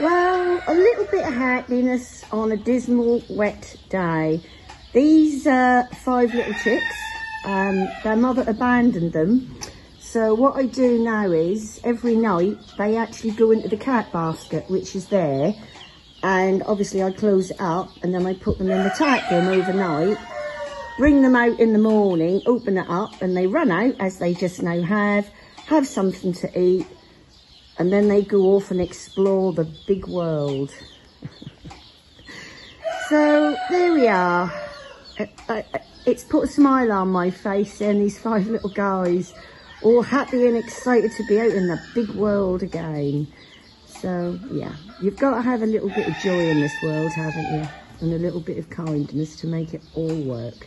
Well, a little bit of heartiness on a dismal, wet day. These five little chicks, their mother abandoned them. So what I do now is, every night, they actually go into the cat basket, which is there. And obviously I close it up and then I put them in the tight bin overnight. Bring them out in the morning, open it up, and they run out, as they just now have something to eat, and then they go off and explore the big world. So there we are. It's put a smile on my face seeing these five little guys, all happy and excited to be out in the big world again. So yeah, you've got to have a little bit of joy in this world, haven't you? And a little bit of kindness to make it all work.